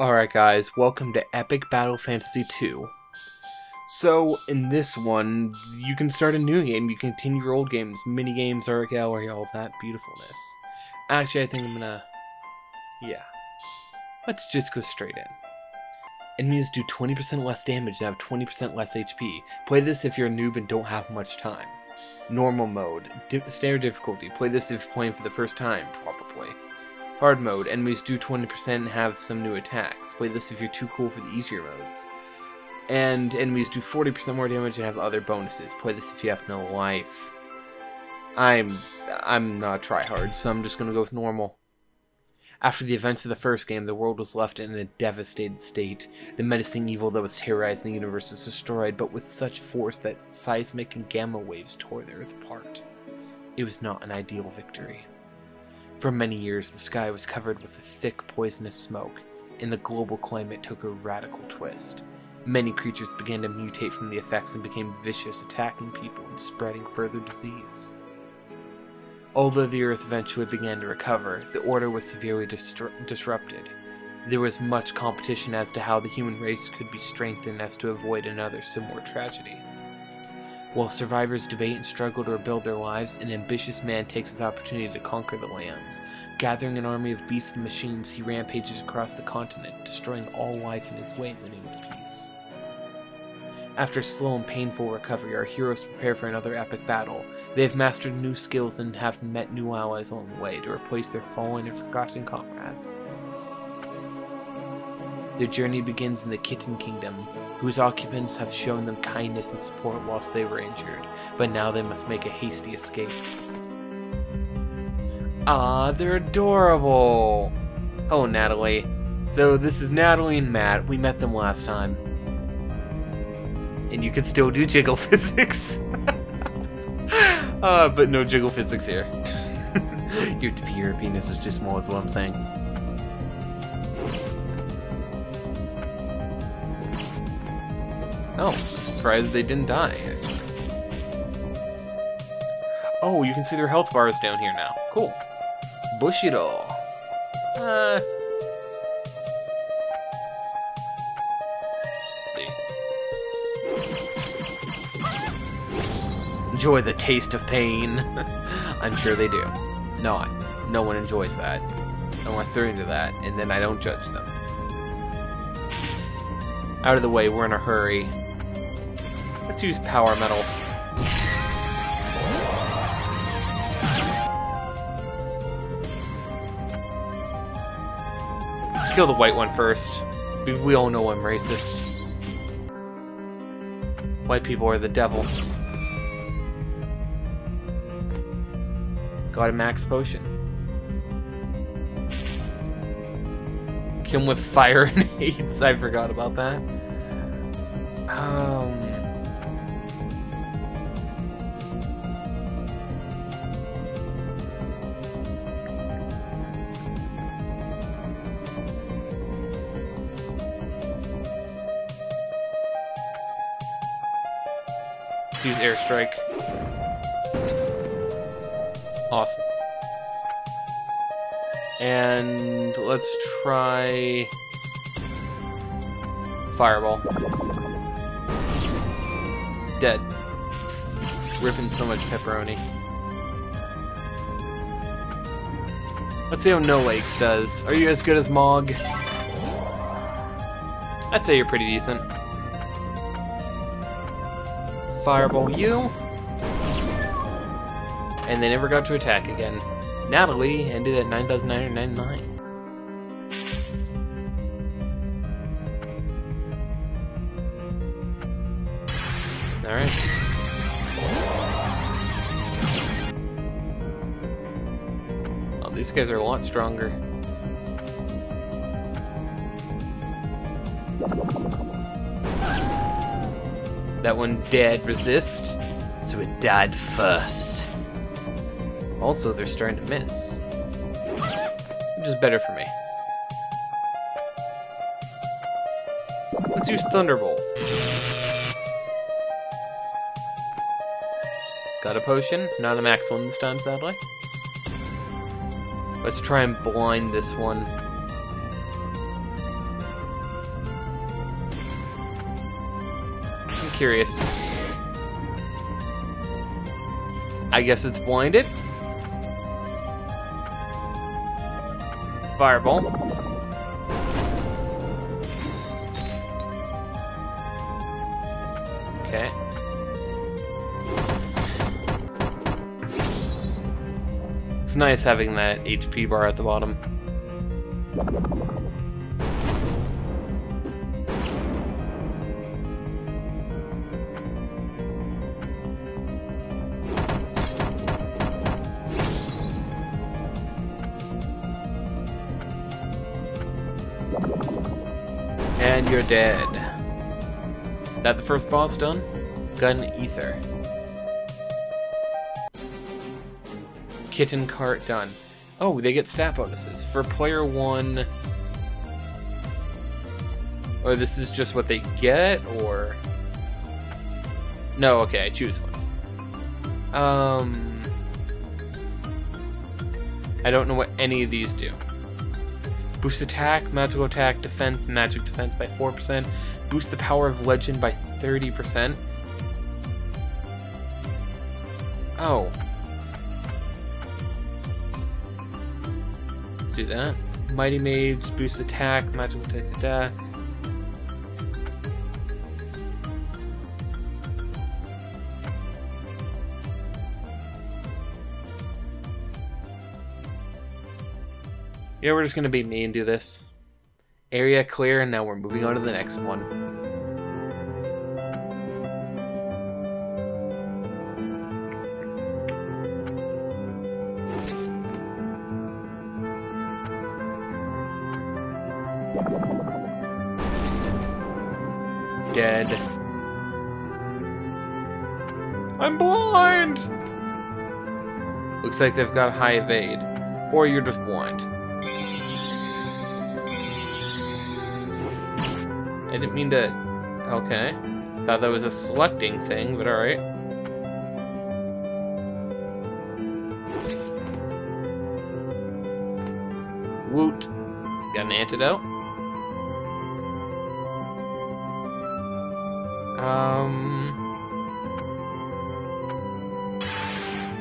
Alright guys, welcome to Epic Battle Fantasy 2. So, in this one, you can start a new game, you can continue your old games, mini-games, art gallery, all that beautifulness. Actually, I think I'm gonna... yeah. Let's just go straight in. Enemies do 20% less damage and have 20% less HP. Play this if you're a noob and don't have much time. Normal mode. Standard difficulty. Play this if you're playing for the first time, probably. Hard mode. Enemies do 20% and have some new attacks. Play this if you're too cool for the easier modes. And enemies do 40% more damage and have other bonuses. Play this if you have no life. I'm not a tryhard, so I'm just gonna go with normal. After the events of the first game, the world was left in a devastated state. The menacing evil that was terrorizing the universe was destroyed, but with such force that seismic and gamma waves tore the Earth apart. It was not an ideal victory. For many years, the sky was covered with a thick, poisonous smoke, and the global climate took a radical twist. Many creatures began to mutate from the effects and became vicious, attacking people and spreading further disease. Although the Earth eventually began to recover, the order was severely disrupted. There was much competition as to how the human race could be strengthened as to avoid another similar tragedy. While survivors debate and struggle to rebuild their lives, an ambitious man takes his opportunity to conquer the lands. Gathering an army of beasts and machines, he rampages across the continent, destroying all life in his way in the name of peace. After slow and painful recovery, our heroes prepare for another epic battle. They have mastered new skills and have met new allies along the way to replace their fallen and forgotten comrades. Their journey begins in the Kitten Kingdom, whose occupants have shown them kindness and support whilst they were injured, but now they must make a hasty escape. Ah, they're adorable! Oh, Natalie. So this is Natalie and Matt. We met them last time. And you can still do jiggle physics. But no jiggle physics here. Your penis is too small is what I'm saying. Oh, I'm surprised they didn't die, actually. Oh, you can see their health bars down here now. Cool. Bushido. Enjoy the taste of pain. I'm sure they do. No one enjoys that. Unless they're into that, and then I don't judge them. Out of the way, we're in a hurry. Let's use power metal. Let's kill the white one first. We all know I'm racist. White people are the devil. Got a max potion. Kill him with fire and hates. I forgot about that. Let's use airstrike. Awesome. And let's try fireball. Dead. Ripping so much pepperoni. Let's see how No Lakes does. Are you as good as Mog? I'd say you're pretty decent. Fireball you. And they never got to attack again. Natalie ended at 9,999. Alright. Oh, these guys are a lot stronger. That one dead resist, so it died first. Also, they're starting to miss, which is better for me. Let's use Thunderbolt. Got a potion, not a max one this time, sadly. Let's try and blind this one. curious. I guess it's blinded. Fireball. Okay. It's nice having that HP bar at the bottom. And you're dead. That the first boss done? Gun Ether. Kitten cart done. Oh, they get stat bonuses. For player one... Oh, this is just what they get, or... No, okay, I choose one. I don't know what any of these do. Boost attack, magical attack, defense, magic defense by 4%. Boost the power of legend by 30%. Oh. Let's do that. Mighty Mage, boost attack, magical attack, You know, we're just gonna be me and do this. Area clear, and now we're moving on to the next one. Dead. I'm blind! Looks like they've got high evade. Or you're just blind. I didn't mean to... Okay. Thought that was a selecting thing, but alright. Woot. Got an antidote.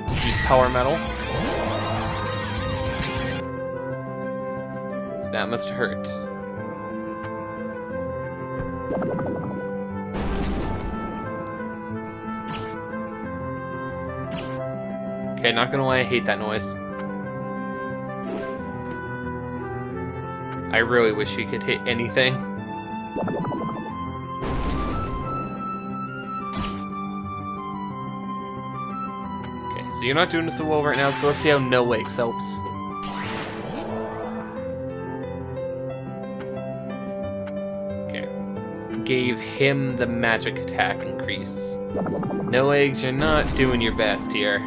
Let's use power metal. That must hurt. Okay, not gonna lie, I hate that noise. I really wish she could hit anything. Okay, so you're not doing this so well right now, so let's see how No Lakes helps. Okay. Gave him the magic attack increase. No Lakes, you're not doing your best here.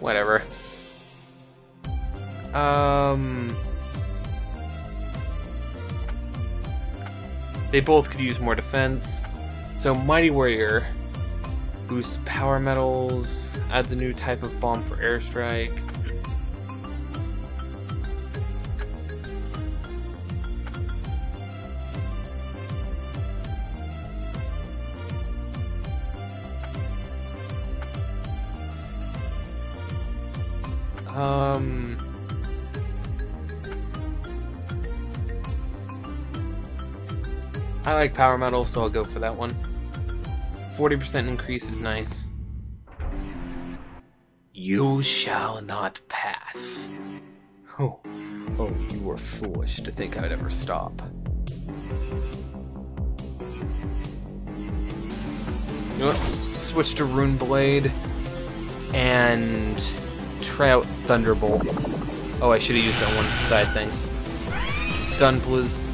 Whatever. They both could use more defense. So Mighty Warrior boosts power metals, adds a new type of bomb for airstrike. I like power metal, so I'll go for that one. 40% increase is nice. You shall not pass. Oh, you were foolish to think I would ever stop. You know what? Switch to Rune Blade and try out Thunderbolt. Oh, I should have used it on one side, thanks. Stun Blizz.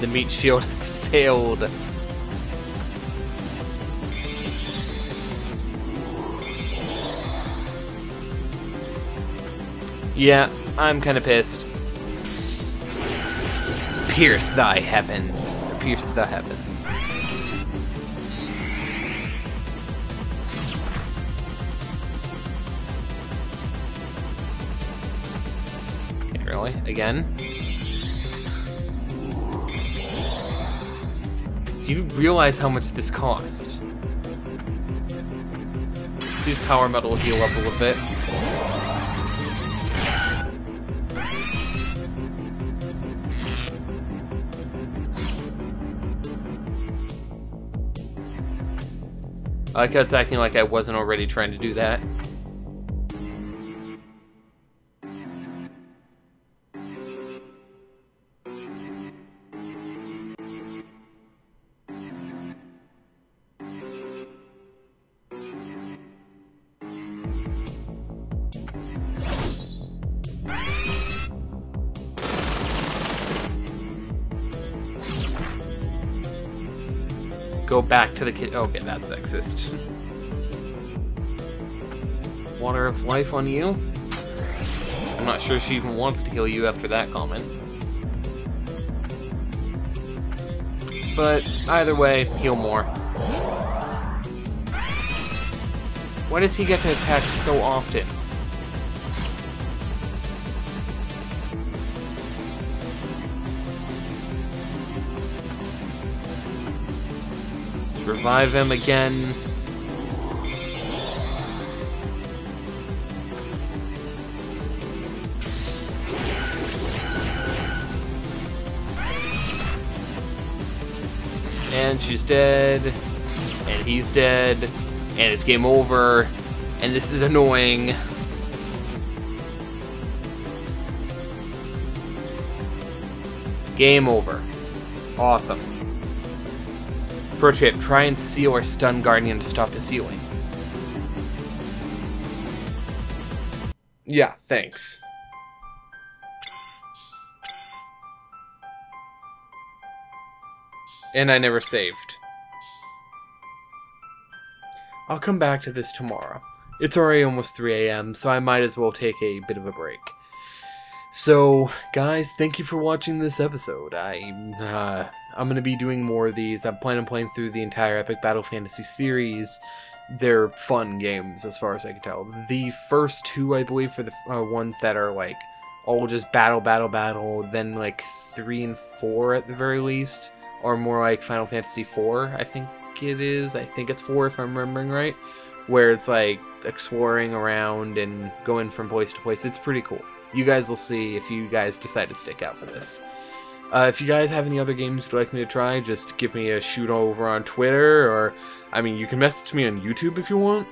The meat shield has failed. Yeah, I'm kind of pissed. Pierce thy heavens. Pierce the heavens. Yeah, really? Again? Do you realize how much this cost? Let's use Power Metal to heal up a little bit. I like how it's acting like I wasn't already trying to do that. Go back to the kid. Okay, that's sexist. Water of life on you? I'm not sure she even wants to heal you after that comment. But either way, heal more. Why does he get to attack so often? Revive him again. And she's dead. And he's dead. And it's game over. And this is annoying. Game over. Awesome. Pro tip, try and seal or stun Guardian to stop his healing. Yeah, thanks. And I never saved. I'll come back to this tomorrow. It's already almost 3 a.m., so I might as well take a bit of a break. So, guys, thank you for watching this episode. I'm going to be doing more of these. I plan on playing through the entire Epic Battle Fantasy series. They're fun games, as far as I can tell. The first two, I believe, for the ones that are, like, all just battle, battle, battle, then, like, 3 and 4 at the very least, are more like Final Fantasy IV, I think it is. I think it's 4, if I'm remembering right, where it's, like, exploring around and going from place to place. It's pretty cool. You guys will see if you guys decide to stick out for this. If you guys have any other games you'd like me to try, just give me a shoot over on Twitter, or, I mean, you can message me on YouTube if you want.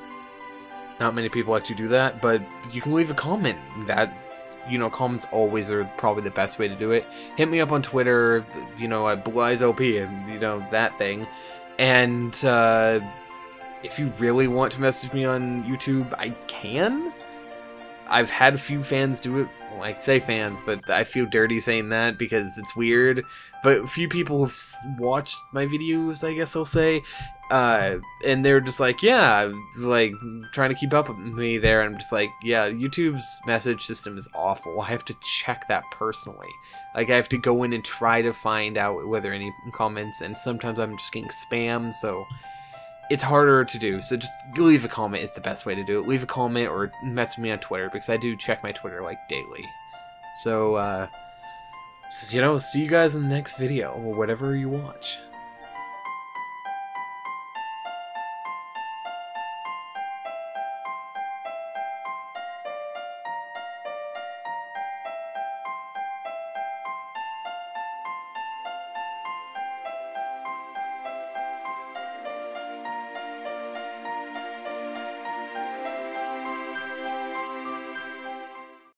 Not many people actually do that, but you can leave a comment. That, you know, comments always are probably the best way to do it. Hit me up on Twitter, you know, at BlizOP, you know, that thing. And if you really want to message me on YouTube, I can. I've had a few fans do it. Well, I say fans, but I feel dirty saying that because it's weird. But a few people have watched my videos, I guess I'll say, and they're just like, yeah, like, trying to keep up with me there. And I'm just like, yeah, YouTube's message system is awful. I have to check that personally. Like, I have to go in and try to find out whether any comments, and sometimes I'm just getting spam, so it's harder to do, so just leave a comment is the best way to do it. Leave a comment or message me on Twitter, because I do check my Twitter, like, daily. So, you know, see you guys in the next video, or whatever you watch.